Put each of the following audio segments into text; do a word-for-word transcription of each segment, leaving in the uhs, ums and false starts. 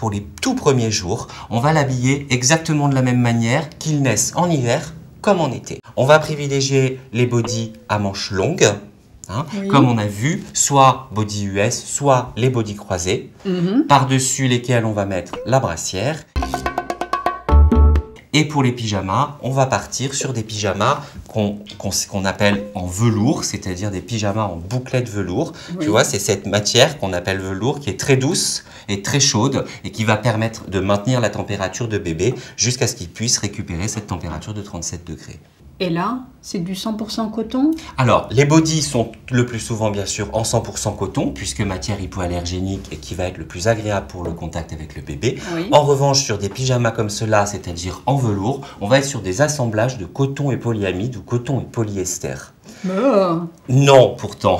pour les tout premiers jours, on va l'habiller exactement de la même manière qu'il naisse en hiver comme en été. On va privilégier les bodys à manches longues, hein, oui. comme on a vu, soit body U S, soit les bodys croisés, mm-hmm. par-dessus lesquels on va mettre la brassière. Et pour les pyjamas, on va partir sur des pyjamas qu'on qu'on, qu'on appelle en velours, c'est-à-dire des pyjamas en bouclette velours. Oui. Tu vois, c'est cette matière qu'on appelle velours qui est très douce et très chaude et qui va permettre de maintenir la température de bébé jusqu'à ce qu'il puisse récupérer cette température de trente-sept degrés. Et là, c'est du cent pour cent coton? Alors, les bodys sont le plus souvent, bien sûr, en cent pour cent coton, puisque matière hypoallergénique et qui va être le plus agréable pour le contact avec le bébé. Oui. En revanche, sur des pyjamas comme cela, c'est-à-dire en velours, on va être sur des assemblages de coton et polyamide ou coton et polyester. Oh. Non, pourtant.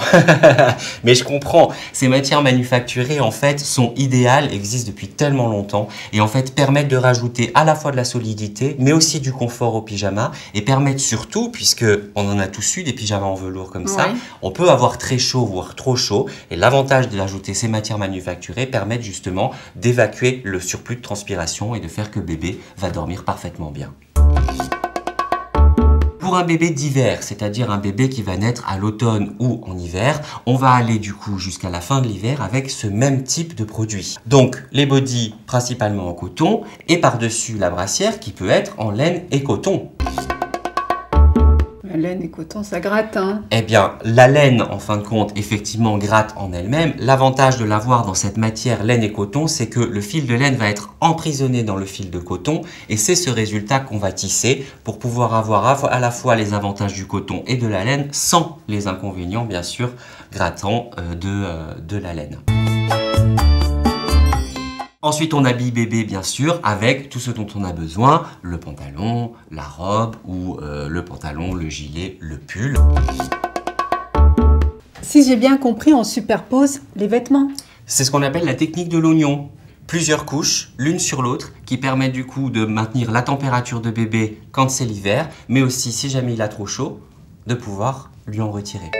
Mais je comprends. Ces matières manufacturées, en fait, sont idéales, existent depuis tellement longtemps et, en fait, permettent de rajouter à la fois de la solidité, mais aussi du confort au pyjama et permettent surtout, puisque on en a tous eu des pyjamas en velours comme ouais. ça, on peut avoir très chaud, voire trop chaud. Et l'avantage d'ajouter ces matières manufacturées permettent justement d'évacuer le surplus de transpiration et de faire que bébé va dormir parfaitement bien. Pour un bébé d'hiver, c'est-à-dire un bébé qui va naître à l'automne ou en hiver, on va aller du coup jusqu'à la fin de l'hiver avec ce même type de produit. Donc les bodys principalement en coton et par-dessus la brassière qui peut être en laine et coton. La laine et coton, ça gratte, hein? Eh bien, la laine, en fin de compte, effectivement, gratte en elle-même. L'avantage de l'avoir dans cette matière laine et coton, c'est que le fil de laine va être emprisonné dans le fil de coton. Et c'est ce résultat qu'on va tisser pour pouvoir avoir à la fois les avantages du coton et de la laine, sans les inconvénients, bien sûr, grattants euh, de, euh, de la laine. Ensuite, on habille bébé, bien sûr, avec tout ce dont on a besoin, le pantalon, la robe ou euh, le pantalon, le gilet, le pull. Si j'ai bien compris, on superpose les vêtements. C'est ce qu'on appelle la technique de l'oignon. Plusieurs couches, l'une sur l'autre, qui permettent du coup de maintenir la température de bébé quand c'est l'hiver, mais aussi, si jamais il a trop chaud, de pouvoir lui en retirer.